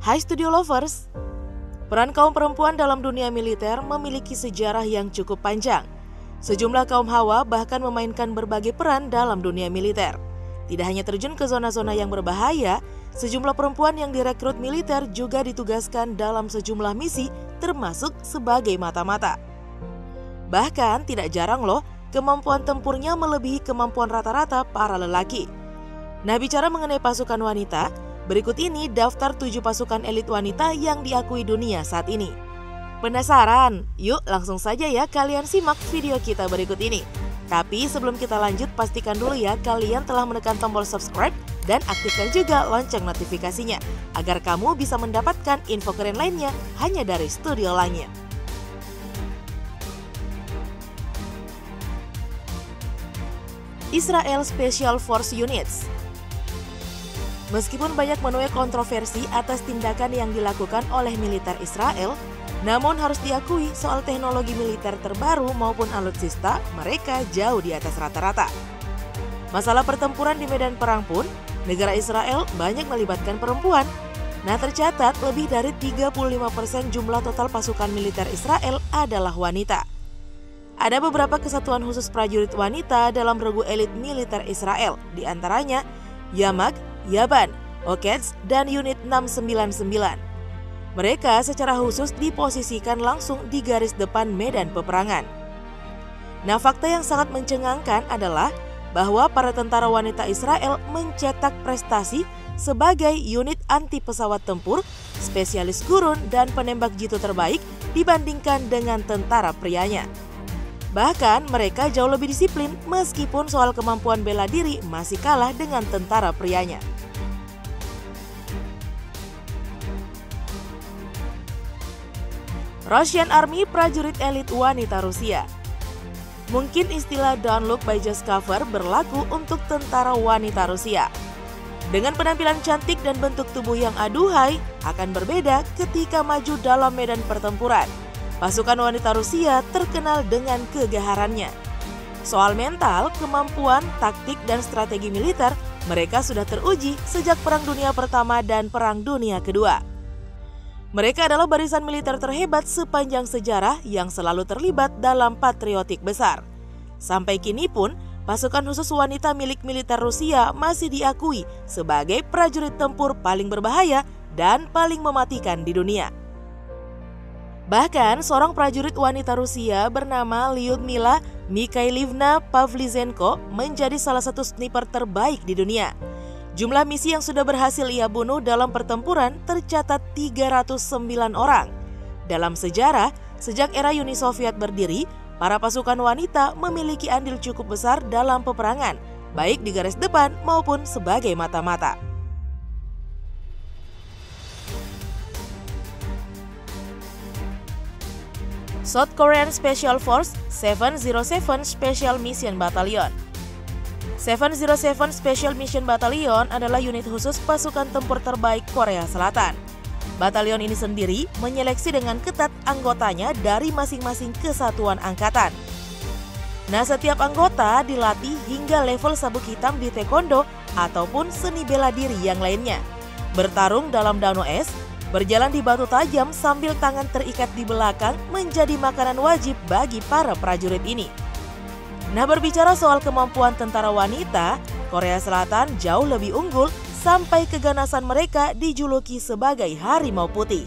Hai Studio Lovers, peran kaum perempuan dalam dunia militer memiliki sejarah yang cukup panjang. Sejumlah kaum hawa bahkan memainkan berbagai peran dalam dunia militer. Tidak hanya terjun ke zona-zona yang berbahaya, sejumlah perempuan yang direkrut militer juga ditugaskan dalam sejumlah misi termasuk sebagai mata-mata. Bahkan tidak jarang loh, kemampuan tempurnya melebihi kemampuan rata-rata para lelaki. Nah, bicara mengenai pasukan wanita, berikut ini daftar 7 pasukan elit wanita yang diakui dunia saat ini. Penasaran? Yuk langsung saja ya kalian simak video kita berikut ini. Tapi sebelum kita lanjut, pastikan dulu ya kalian telah menekan tombol subscribe dan aktifkan juga lonceng notifikasinya, agar kamu bisa mendapatkan info keren lainnya hanya dari Studio Langit. Israel Special Force Units. Meskipun banyak menuai kontroversi atas tindakan yang dilakukan oleh militer Israel, namun harus diakui soal teknologi militer terbaru maupun alutsista mereka jauh di atas rata-rata. Masalah pertempuran di medan perang pun, negara Israel banyak melibatkan perempuan. Nah, tercatat lebih dari 35% jumlah total pasukan militer Israel adalah wanita. Ada beberapa kesatuan khusus prajurit wanita dalam regu elit militer Israel, diantaranya Yamak, Yaban, Okets, dan Unit 699. Mereka secara khusus diposisikan langsung di garis depan medan peperangan. Nah, fakta yang sangat mencengangkan adalah bahwa para tentara wanita Israel mencetak prestasi sebagai unit anti pesawat tempur, spesialis gurun, dan penembak jitu terbaik dibandingkan dengan tentara prianya. Bahkan mereka jauh lebih disiplin meskipun soal kemampuan bela diri masih kalah dengan tentara prianya. Russian Army prajurit elit wanita Rusia. Mungkin istilah "Don't look by just cover" berlaku untuk tentara wanita Rusia. Dengan penampilan cantik dan bentuk tubuh yang aduhai, akan berbeda ketika maju dalam medan pertempuran. Pasukan wanita Rusia terkenal dengan kegaharannya. Soal mental, kemampuan, taktik, dan strategi militer, mereka sudah teruji sejak Perang Dunia Pertama dan Perang Dunia Kedua. Mereka adalah barisan militer terhebat sepanjang sejarah yang selalu terlibat dalam patriotik besar. Sampai kini pun, pasukan khusus wanita milik militer Rusia masih diakui sebagai prajurit tempur paling berbahaya dan paling mematikan di dunia. Bahkan, seorang prajurit wanita Rusia bernama Lyudmila Mikhailovna Pavlizenko menjadi salah satu sniper terbaik di dunia. Jumlah misi yang sudah berhasil ia bunuh dalam pertempuran tercatat 309 orang. Dalam sejarah, sejak era Uni Soviet berdiri, para pasukan wanita memiliki andil cukup besar dalam peperangan, baik di garis depan maupun sebagai mata-mata. South Korean Special Force 707 Special Mission Battalion. 707 Special Mission Battalion adalah unit khusus pasukan tempur terbaik Korea Selatan. Batalion ini sendiri menyeleksi dengan ketat anggotanya dari masing-masing kesatuan angkatan. Nah, setiap anggota dilatih hingga level sabuk hitam di taekwondo ataupun seni bela diri yang lainnya. Bertarung dalam dano es, berjalan di batu tajam sambil tangan terikat di belakang menjadi makanan wajib bagi para prajurit ini. Nah, berbicara soal kemampuan tentara wanita, Korea Selatan jauh lebih unggul sampai keganasan mereka dijuluki sebagai harimau putih.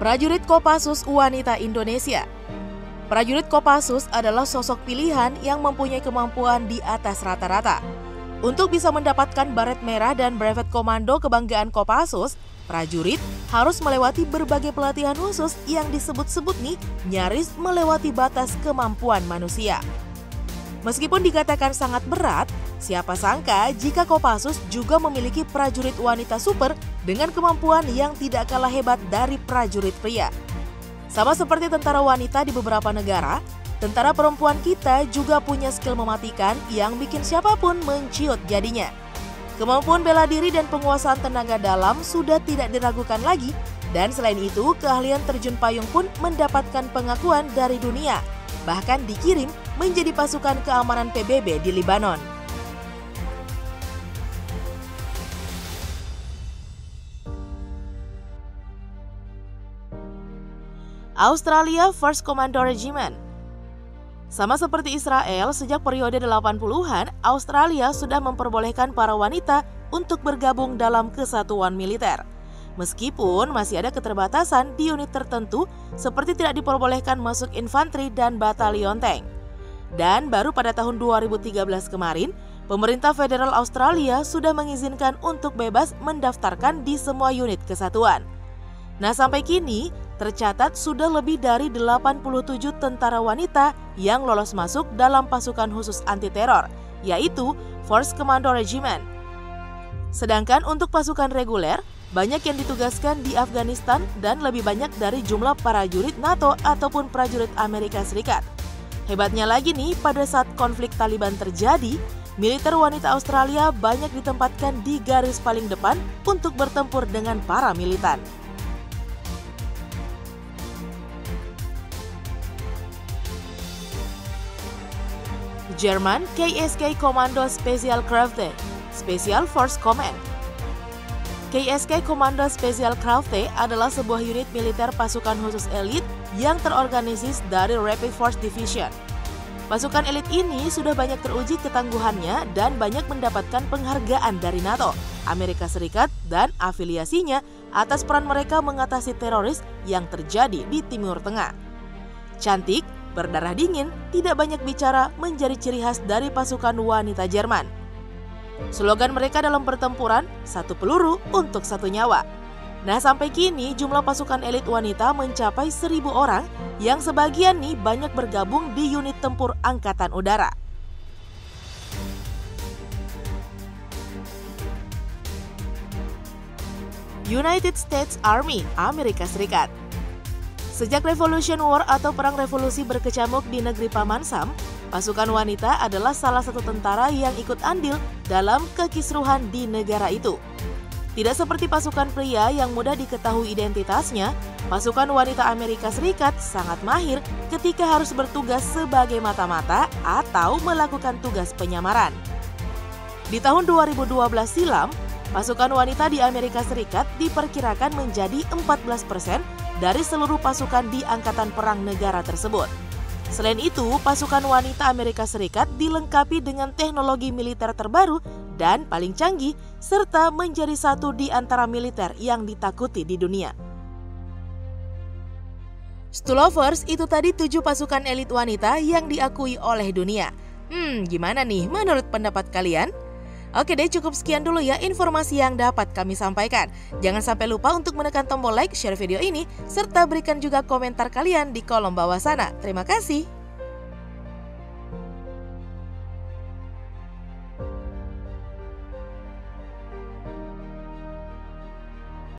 Prajurit Kopassus wanita Indonesia. Prajurit Kopassus adalah sosok pilihan yang mempunyai kemampuan di atas rata-rata. Untuk bisa mendapatkan baret merah dan brevet komando kebanggaan Kopassus, prajurit harus melewati berbagai pelatihan khusus yang disebut-sebut nih nyaris melewati batas kemampuan manusia. Meskipun dikatakan sangat berat, siapa sangka jika Kopassus juga memiliki prajurit wanita super dengan kemampuan yang tidak kalah hebat dari prajurit pria. Sama seperti tentara wanita di beberapa negara, tentara perempuan kita juga punya skill mematikan yang bikin siapapun menciut jadinya. Kemampuan bela diri dan penguasaan tenaga dalam sudah tidak diragukan lagi, dan selain itu keahlian terjun payung pun mendapatkan pengakuan dari dunia, bahkan dikirim menjadi pasukan keamanan PBB di Libanon. Australia First Commando Regiment. Sama seperti Israel, sejak periode 80-an, Australia sudah memperbolehkan para wanita untuk bergabung dalam kesatuan militer. Meskipun masih ada keterbatasan di unit tertentu, seperti tidak diperbolehkan masuk infanteri dan batalion tank. Dan baru pada tahun 2013 kemarin, pemerintah federal Australia sudah mengizinkan untuk bebas mendaftarkan di semua unit kesatuan. Nah, sampai kini tercatat sudah lebih dari 87 tentara wanita yang lolos masuk dalam pasukan khusus anti-teror, yaitu First Commando Regiment. Sedangkan untuk pasukan reguler, banyak yang ditugaskan di Afghanistan dan lebih banyak dari jumlah prajurit NATO ataupun prajurit Amerika Serikat. Hebatnya lagi nih, pada saat konflik Taliban terjadi, militer wanita Australia banyak ditempatkan di garis paling depan untuk bertempur dengan para militan. Jerman KSK Komando Specialkräfte, Special Force Command. KSK Komando Specialkräfte adalah sebuah unit militer pasukan khusus elit yang terorganisis dari Rapid Force Division. Pasukan elit ini sudah banyak teruji ketangguhannya dan banyak mendapatkan penghargaan dari NATO, Amerika Serikat, dan afiliasinya atas peran mereka mengatasi teroris yang terjadi di Timur Tengah. Cantik, berdarah dingin, tidak banyak bicara menjadi ciri khas dari pasukan wanita Jerman. Slogan mereka dalam pertempuran, satu peluru untuk satu nyawa. Nah, sampai kini jumlah pasukan elit wanita mencapai 1.000 orang yang sebagian nih banyak bergabung di unit tempur Angkatan Udara. United States Army, Amerika Serikat. Sejak Revolution War atau Perang Revolusi berkecamuk di negeri Paman Sam, pasukan wanita adalah salah satu tentara yang ikut andil dalam kekisruhan di negara itu. Tidak seperti pasukan pria yang mudah diketahui identitasnya, pasukan wanita Amerika Serikat sangat mahir ketika harus bertugas sebagai mata-mata atau melakukan tugas penyamaran. Di tahun 2012 silam, pasukan wanita di Amerika Serikat diperkirakan menjadi 14% dari seluruh pasukan di Angkatan Perang Negara tersebut. Selain itu, pasukan wanita Amerika Serikat dilengkapi dengan teknologi militer terbaru dan paling canggih, serta menjadi satu di antara militer yang ditakuti di dunia. Stulovers, itu tadi 7 pasukan elit wanita yang diakui oleh dunia. Gimana nih menurut pendapat kalian? Oke deh, cukup sekian dulu ya informasi yang dapat kami sampaikan. Jangan sampai lupa untuk menekan tombol like, share video ini, serta berikan juga komentar kalian di kolom bawah sana. Terima kasih.